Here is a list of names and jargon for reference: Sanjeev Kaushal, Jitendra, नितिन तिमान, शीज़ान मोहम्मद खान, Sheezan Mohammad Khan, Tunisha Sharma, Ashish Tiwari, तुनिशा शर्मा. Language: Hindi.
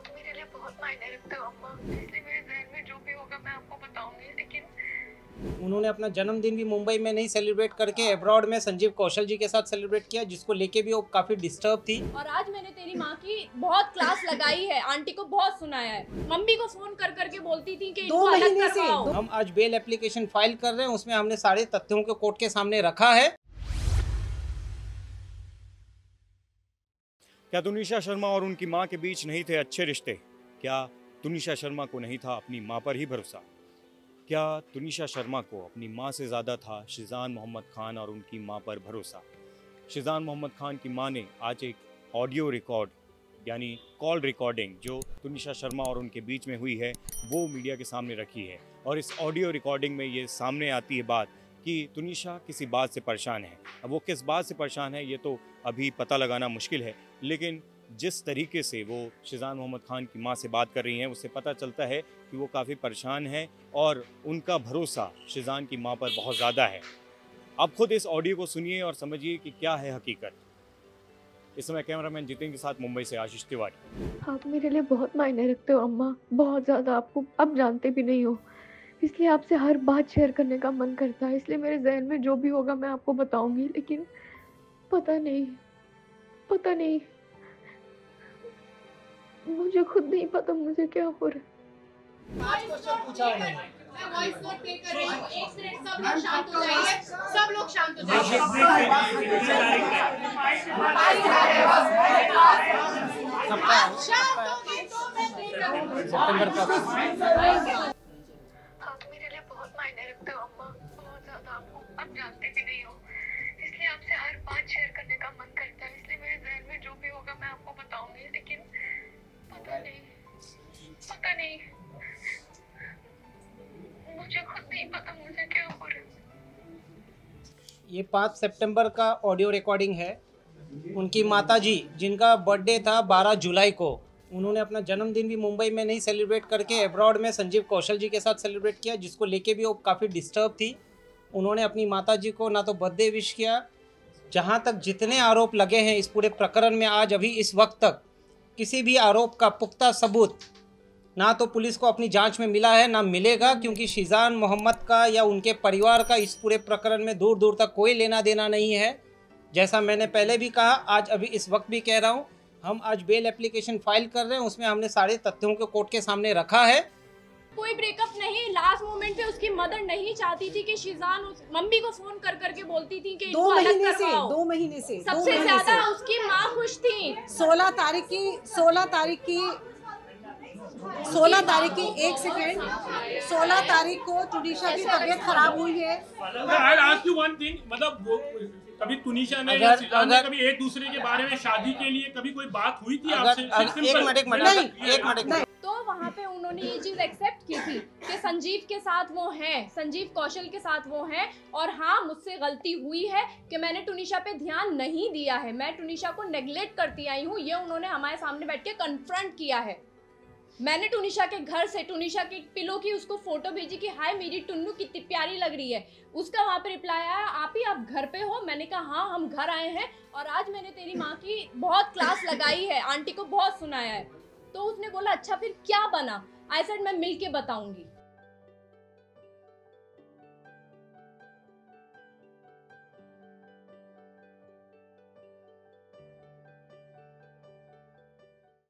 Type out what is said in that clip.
आप मेरे लिए बहुत मायने रखते हो अम्मा, इसलिए मेरे जहन में जो भी होगा मैं आपको बताऊंगी। लेकिन उन्होंने अपना जन्मदिन भी मुंबई में नहीं सेलिब्रेट करके अब्रॉड में संजीव कौशल जी के साथ सेलिब्रेट किया, जिसको लेके भी वो काफी डिस्टर्ब थी। और आज मैंने तेरी माँ की बहुत क्लास लगाई है, आंटी को बहुत सुनाया है, मम्मी को फोन कर करके बोलती थी कि 2 महीने से हम आज बेल एप्लीकेशन फाइल कर रहे हैं, उसमें हमने सारे तथ्यों को कोर्ट के सामने रखा है। क्या तुनिशा शर्मा और उनकी मां के बीच नहीं थे अच्छे रिश्ते? क्या तुनिशा शर्मा को नहीं था अपनी मां पर ही भरोसा? क्या तुनिशा शर्मा को अपनी मां से ज़्यादा था शीज़ान मोहम्मद खान और उनकी मां पर भरोसा? शीज़ान मोहम्मद खान की मां ने आज एक ऑडियो रिकॉर्ड यानी कॉल रिकॉर्डिंग जो तुनिशा शर्मा और उनके बीच में हुई है वो मीडिया के सामने रखी है। और इस ऑडियो रिकॉर्डिंग में ये सामने आती है बात कि तुनिशा किसी बात से परेशान है। अब वो किस बात से परेशान है ये तो अभी पता लगाना मुश्किल है, लेकिन जिस तरीके से वो शीज़ान मोहम्मद खान की मां से बात कर रही हैं उससे पता चलता है कि वो काफ़ी परेशान हैं और उनका भरोसा शीज़ान की मां पर बहुत ज़्यादा है। आप खुद इस ऑडियो को सुनिए और समझिए कि क्या है हकीकत। इस समय कैमरामैन जितेंद्र के साथ मुंबई से आशीष तिवारी। आप मेरे लिए बहुत मायने रखते हो अम्मा, बहुत ज़्यादा, आपको अब जानते भी नहीं हो, इसलिए आपसे हर बात शेयर करने का मन करता है, इसलिए मेरे जहन में जो भी होगा मैं आपको बताऊंगी। लेकिन पता नहीं मुझे खुद नहीं पता मुझे क्या हो रहा है। सब लोग शांत हो जाइए। ये 5 सितंबर का ऑडियो रिकॉर्डिंग है। उनकी माताजी जिनका बर्थडे था 12 जुलाई को, उन्होंने अपना जन्मदिन भी मुंबई में नहीं सेलिब्रेट करके अब्रॉड में संजीव कौशल जी के साथ सेलिब्रेट किया, जिसको लेके भी वो काफ़ी डिस्टर्ब थी। उन्होंने अपनी माताजी को ना तो बर्थडे विश किया। जहाँ तक जितने आरोप लगे हैं इस पूरे प्रकरण में, आज अभी इस वक्त तक किसी भी आरोप का पुख्ता सबूत ना तो पुलिस को अपनी जांच में मिला है ना मिलेगा, क्योंकि शीज़ान मोहम्मद का या उनके परिवार का इस पूरे प्रकरण में दूर दूर तक कोई लेना देना नहीं है। जैसा मैंने पहले भी कहा, आज अभी इस वक्त भी कह रहा हूँ, हम आज बेल एप्लीकेशन फाइल कर रहे हैं, उसमें हमने सारे तथ्यों को कोर्ट के सामने रखा है। कोई ब्रेकअप नहीं, लास्ट मोमेंट पे उसकी मदर नहीं चाहती थी कि शीज़ान मम्मी को फोन कर करके बोलती थी कि 2 महीने से सबसे ज्यादा उसकी माँ खुश थी। 16 तारीख की 1 सेकेंड 16 तारीख को तुनिशा की तबीयत खराब हुई है। कभी तुनिशा ने कभी एक दूसरे के बारे में शादी के लिए कभी कोई बात हुई थी आपसे? एक मिनट, तो वहाँ पे उन्होंने ये चीज एक्सेप्ट की थी कि संजीव के साथ वो हैं, संजीव कौशल के साथ वो हैं, और हाँ मुझसे गलती हुई है कि मैंने तुनिशा पे ध्यान नहीं दिया है, मैं तुनिशा को नेग्लेक्ट करती आई हूँ। ये उन्होंने हमारे सामने बैठ के कन्फ्रंट किया है। मैंने टुनिशा के घर से टुनिशा के पिलो की उसको फोटो भेजी कि हाय मेरी टुन्नू कितनी प्यारी लग रही है। उसका वहाँ पे रिप्लाई आया आप ही आप घर पे हो? मैंने कहा हाँ हम घर आए हैं और आज मैंने तेरी माँ की बहुत क्लास लगाई है, आंटी को बहुत सुनाया है। तो उसने बोला अच्छा फिर क्या बना? आई सेड मैं मिल के बताऊंगी।